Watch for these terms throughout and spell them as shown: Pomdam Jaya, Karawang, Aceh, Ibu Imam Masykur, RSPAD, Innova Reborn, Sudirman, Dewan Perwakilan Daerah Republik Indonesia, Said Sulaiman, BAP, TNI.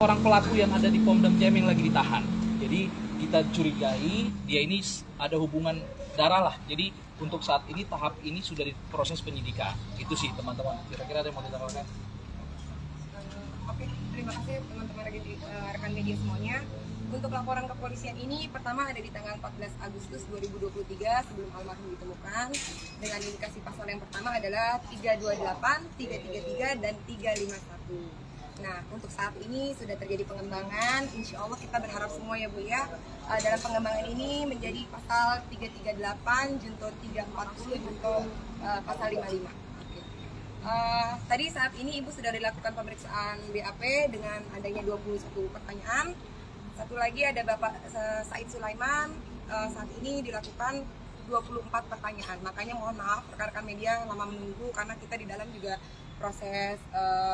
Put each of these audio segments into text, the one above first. orang pelaku yang ada di Pomdam Jaya yang lagi ditahan. Jadi kita curigai dia ini ada hubungan darah lah. Jadi untuk saat ini tahap ini sudah diproses penyidikan. Itu sih teman-teman. Kira-kira ada yang mau ditambahkan? Oke, terima kasih teman-teman rekan media semuanya. Untuk laporan kepolisian ini pertama ada di tanggal 14 Agustus 2023 sebelum almarhum ditemukan dengan indikasi pasal yang pertama adalah 328, 333 dan 351. Nah, untuk saat ini sudah terjadi pengembangan, insya Allah kita berharap semua ya Bu ya, dalam pengembangan ini menjadi pasal 338, junto 340, junto pasal 55. Okay. Tadi saat ini Ibu sudah dilakukan pemeriksaan BAP dengan adanya 21 pertanyaan. Satu lagi ada Bapak Said Sulaiman, saat ini dilakukan 24 pertanyaan. Makanya mohon maaf rekan-rekan media lama menunggu karena kita di dalam juga proses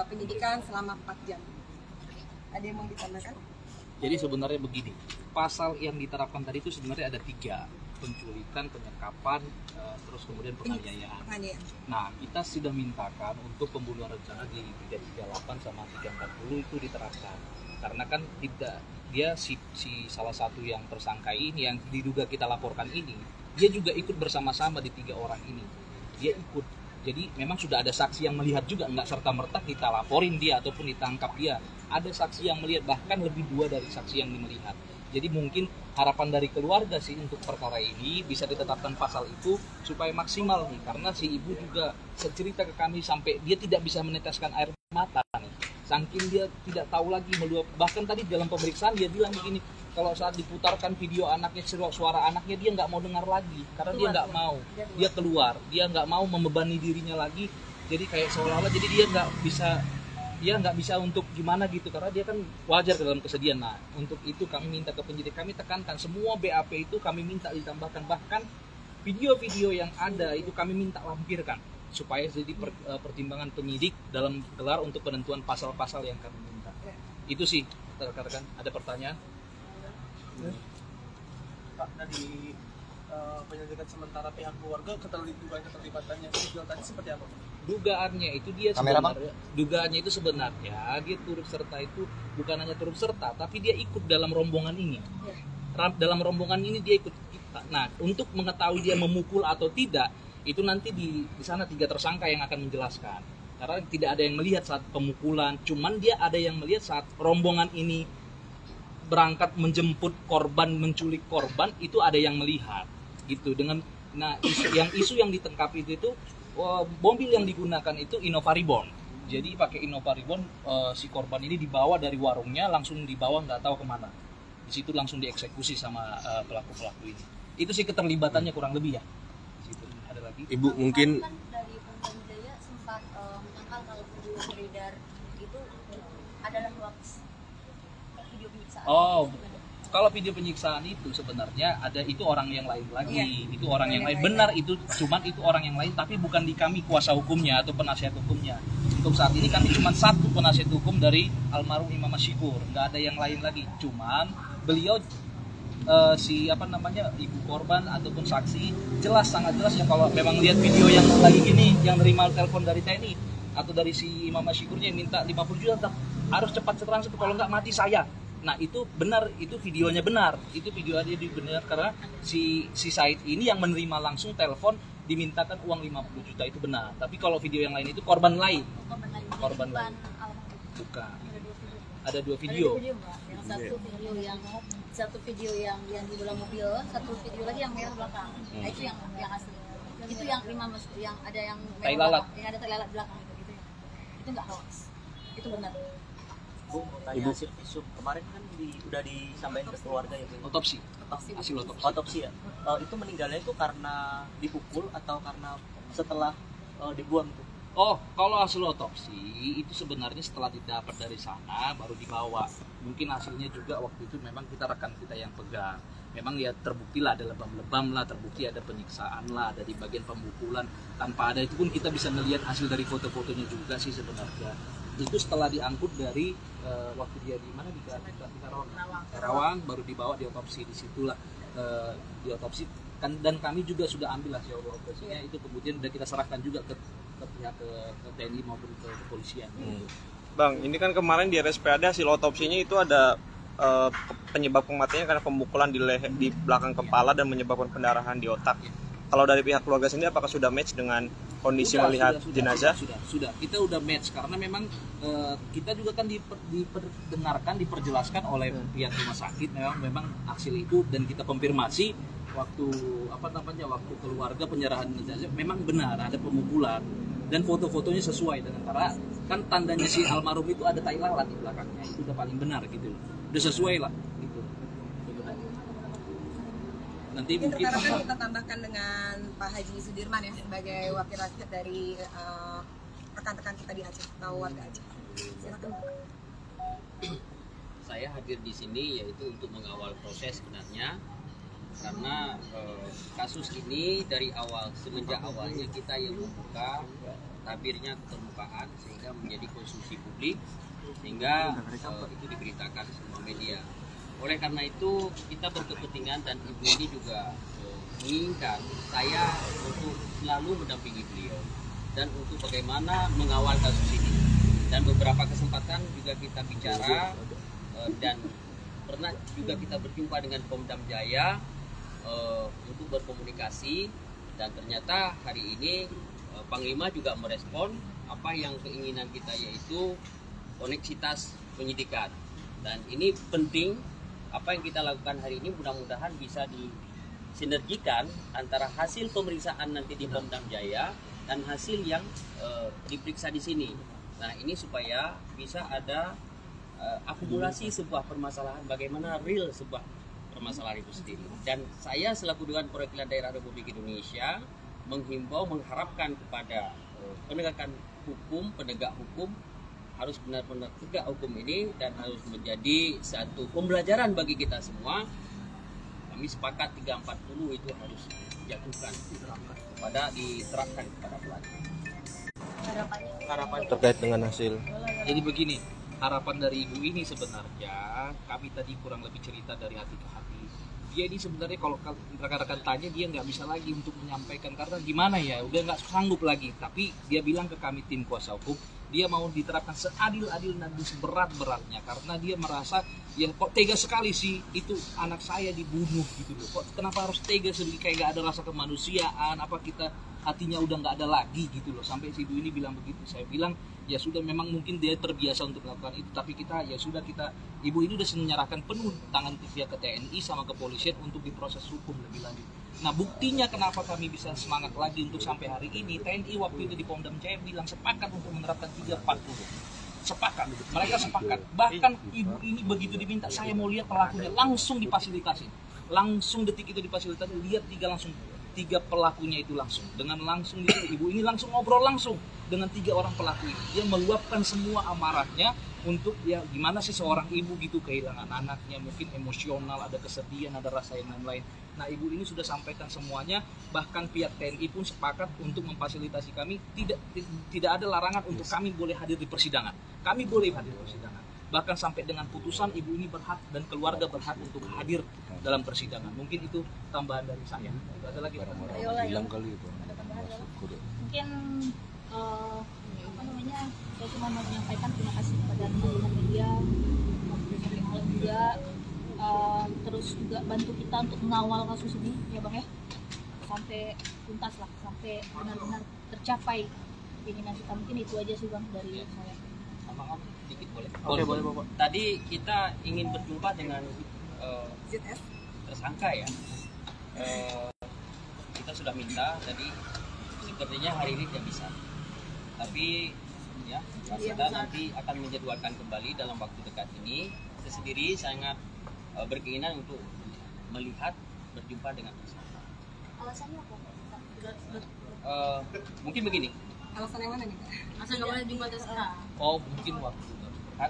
penyidikan selama 4 jam. Ada yang mau ditambahkan? Jadi sebenarnya begini, pasal yang diterapkan tadi itu sebenarnya ada 3, penculikan, penyekapan, terus kemudian penganiayaan. Nah, kita sudah mintakan untuk pembunuhan rencana di 338 sama 340 itu diterapkan. Karena kan tidak, dia si salah satu yang tersangka ini, yang diduga kita laporkan ini, dia juga ikut bersama-sama di 3 orang ini. Dia ikut. Jadi memang sudah ada saksi yang melihat juga, nggak serta-merta kita laporin dia ataupun ditangkap dia. Ada saksi yang melihat, bahkan lebih 2 dari saksi yang melihat. Jadi mungkin harapan dari keluarga sih untuk perkara ini bisa ditetapkan pasal itu supaya maksimal nih. Karena si ibu juga cerita ke kami sampai dia tidak bisa meneteskan air mata nih. Saking dia tidak tahu lagi meluap. Bahkan tadi dalam pemeriksaan dia bilang begini, kalau saat diputarkan video anaknya, suara anaknya dia nggak mau dengar lagi. Karena dia nggak mau, dia keluar, dia nggak mau membebani dirinya lagi. Jadi kayak seolah-olah jadi dia nggak bisa untuk gimana gitu. Karena dia kan wajar dalam kesedihan. Nah, untuk itu kami minta ke penyidik, kami tekankan semua BAP itu kami minta ditambahkan. Bahkan video-video yang ada itu kami minta lampirkan, supaya jadi pertimbangan penyidik dalam gelar untuk penentuan pasal-pasal yang kami minta. Ya. Itu sih, rekan-rekan. Ada pertanyaan? Ya. Pak, dari penyelidikan sementara pihak keluarga keterlibatannya seperti apa? Dugaannya itu sebenarnya dia turut serta itu bukan hanya turut serta, tapi dia ikut dalam rombongan ini. Ya. Dalam rombongan ini dia ikut kita. Nah, untuk mengetahui dia memukul atau tidak, itu nanti di sana 3 tersangka yang akan menjelaskan. Karena tidak ada yang melihat saat pemukulan, cuman dia ada yang melihat saat rombongan ini berangkat menjemput korban, menculik korban, itu ada yang melihat. Gitu. Dengan nah, isu yang ditangkap itu mobil yang digunakan itu Innova Reborn. Jadi pakai Innova Reborn si korban ini dibawa dari warungnya, langsung dibawa nggak tahu kemana. Di situ langsung dieksekusi sama pelaku-pelaku ini. Itu sih keterlibatannya kurang lebih ya. Ibu mungkin dari Pomdam Jaya sempat menyangkal kalau video beredar itu adalah video penyiksaan. Oh, kalau video penyiksaan itu sebenarnya ada itu orang yang lain lagi, itu orang yang lain. Benar itu, cuman itu orang yang lain tapi bukan di kami kuasa hukumnya atau penasihat hukumnya. Untuk saat ini kami cuma 1 penasihat hukum dari almarhum Imam Masykur, nggak ada yang lain lagi. Cuman beliau ibu korban ataupun saksi sangat jelas ya kalau memang lihat video yang lagi gini yang nerima telepon dari TNI atau dari si Imam Masyikurnya yang minta 50 juta harus cepat transfer kalau nggak mati saya. Nah itu benar, itu videonya benar, itu videonya benar karena si Said ini yang menerima langsung telepon dimintakan uang 50 juta itu benar. Tapi kalau video yang lain itu korban lain. Bukan. Ada 2 video. Yang satu video yang di dalam mobil, satu video lagi yang merah belakang. Nah, itu yang asli. Itu yang Imam yang ada yang merah belakang, yang ada tai lalat belakang gitu ya. Itu nggak hoax. Itu benar. Bu, tanya isu kemarin kan udah disampaikan ke keluarga ya, Bu. Otopsi. Hasil otopsi ya. Itu meninggalnya itu karena dipukul atau karena setelah dibuang tuh? Oh, kalau hasil otopsi itu sebenarnya setelah didapat dari sana baru dibawa. Mungkin hasilnya juga waktu itu memang rekan kita yang pegang. Memang ya terbukti lah ada lebam-lebam lah, terbukti ada penyiksaan lah, ada di bagian pemukulan. Tanpa ada itu pun kita bisa melihat hasil dari foto-fotonya juga sih sebenarnya. Itu setelah diangkut dari waktu dia di mana di Karawang baru dibawa diotopsi di situlah diotopsi. Dan kami juga sudah ambil hasil otopsinya itu kemudian sudah kita serahkan juga ke pihak ke TNI maupun ke kepolisian. Bang, ini kan kemarin di RSPAD hasil otopsinya itu ada penyebab kematiannya karena pemukulan di belakang kepala dan menyebabkan pendarahan di otak. Kalau dari pihak keluarga sendiri apakah sudah match dengan kondisi melihat jenazah? Sudah. Kita sudah match karena memang kita juga kan diperdengarkan, diperjelaskan oleh pihak rumah sakit memang hasil itu, dan kita konfirmasi waktu keluarga penyerahan jenazah memang benar ada pemukulan dan foto-fotonya sesuai dengan cara kan tandanya si almarhum itu ada tai lalat di belakangnya, itu udah paling benar gitu loh. Udah sesuai lah gitu. Nanti mungkin kita tambahkan dengan Pak Haji Sudirman ya sebagai wakil rakyat dari rekan-rekan kita di Aceh atau warga Aceh. Silakan Pak. Saya hadir di sini yaitu untuk mengawal proses sebenarnya, karena kasus ini dari awal, semenjak awalnya kita yang membuka tabirnya keterbukaan sehingga menjadi konsumsi publik, sehingga itu diberitakan semua media. Oleh karena itu kita berkepentingan, dan ibu ini juga menginginkan saya untuk selalu mendampingi beliau dan untuk bagaimana mengawal kasus ini, dan beberapa kesempatan juga kita bicara dan pernah juga kita berjumpa dengan Pomdam Jaya untuk berkomunikasi, dan ternyata hari ini Panglima juga merespon apa yang keinginan kita, yaitu koneksitas penyidikan, dan ini penting apa yang kita lakukan hari ini, mudah-mudahan bisa disinergikan antara hasil pemeriksaan nanti di Pomdam Jaya dan hasil yang diperiksa di sini. Nah ini supaya bisa ada akumulasi sebuah permasalahan, bagaimana real sebuah permasalahan itu sendiri. Dan saya selaku Dewan Perwakilan Daerah Republik Indonesia menghimbau, mengharapkan kepada penegakan hukum, penegak hukum harus benar-benar tegak hukum ini, dan harus menjadi satu pembelajaran bagi kita semua. Kami sepakat 340 itu harus dijatuhkan, diterapkan kepada pelaku. Harapan terkait dengan hasil. Jadi begini, harapan dari ibu ini sebenarnya kami tadi kurang lebih cerita dari hati ke hati. Dia ini sebenarnya kalau rekan-rekan tanya, dia nggak bisa lagi untuk menyampaikan karena gimana ya, udah nggak sanggup lagi. Tapi dia bilang ke kami tim kuasa hukum, dia mau diterapkan seadil-adil dan seberat-beratnya, karena dia merasa ya kok tega sekali sih itu anak saya dibunuh gitu loh. Kok kenapa harus tega sendiri, kayak nggak ada rasa kemanusiaan, apa kita hatinya udah nggak ada lagi gitu loh. Sampai si ibu ini bilang begitu. Saya bilang ya sudah, memang mungkin dia terbiasa untuk melakukan itu, tapi kita ya sudah, kita ibu ini sudah menyerahkan penuh tangan pihak ke TNI sama kepolisian untuk diproses hukum lebih lanjut. Nah buktinya kenapa kami bisa semangat lagi untuk sampai hari ini, TNI waktu itu di Pomdam Jaya bilang sepakat untuk menerapkan 340. Sepakat, mereka sepakat. Bahkan ibu ini begitu diminta, saya mau lihat pelakunya, langsung difasilitasi, langsung detik itu difasilitasi, lihat tiga pelakunya itu langsung. Dengan langsung itu ibu ini langsung ngobrol langsung dengan 3 orang pelaku ini. Dia meluapkan semua amarahnya untuk ya gimana sih seorang ibu gitu kehilangan anaknya, mungkin emosional, ada kesedihan, ada rasa yang lain-lain. Nah ibu ini sudah sampaikan semuanya, bahkan pihak TNI pun sepakat untuk memfasilitasi kami, tidak ada larangan untuk kami boleh hadir di persidangan. Kami boleh hadir di persidangan. Bahkan sampai dengan putusan ibu ini berhak dan keluarga berhak untuk hadir dalam persidangan. Mungkin itu tambahan dari saya. Ada lagi kali itu. Mungkin saya cuma mau menyampaikan terima kasih kepada teman-teman media, juga terus juga bantu kita untuk mengawal kasus ini ya Bang ya, sampai tuntas lah, sampai benar-benar tercapai keinginan kita. Mungkin itu aja sih Bang dari saya. Maaf, sedikit boleh. Oke, boleh Bapak. Tadi kita ingin berjumpa dengan tersangka ya. Kita sudah minta tadi, sepertinya hari ini tidak bisa. Tapi ya, kita nanti akan menjadwalkan kembali dalam waktu dekat ini. Saya sendiri sangat berkeinginan untuk melihat, berjumpa dengan tersangka. Alasannya apa? Mungkin begini. Alasan yang mana nih? Alasan nggak boleh jumpa tersangka? Oh, mungkin waktu.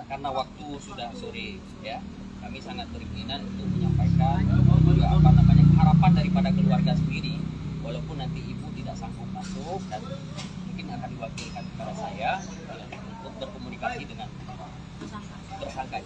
Karena waktu sudah sore, ya. Kami sangat berkeinginan untuk menyampaikan juga harapan daripada keluarga sendiri. Walaupun nanti ibu tidak sanggup masuk, dan mungkin akan diwakilkan kepada saya untuk berkomunikasi dengan tersangka.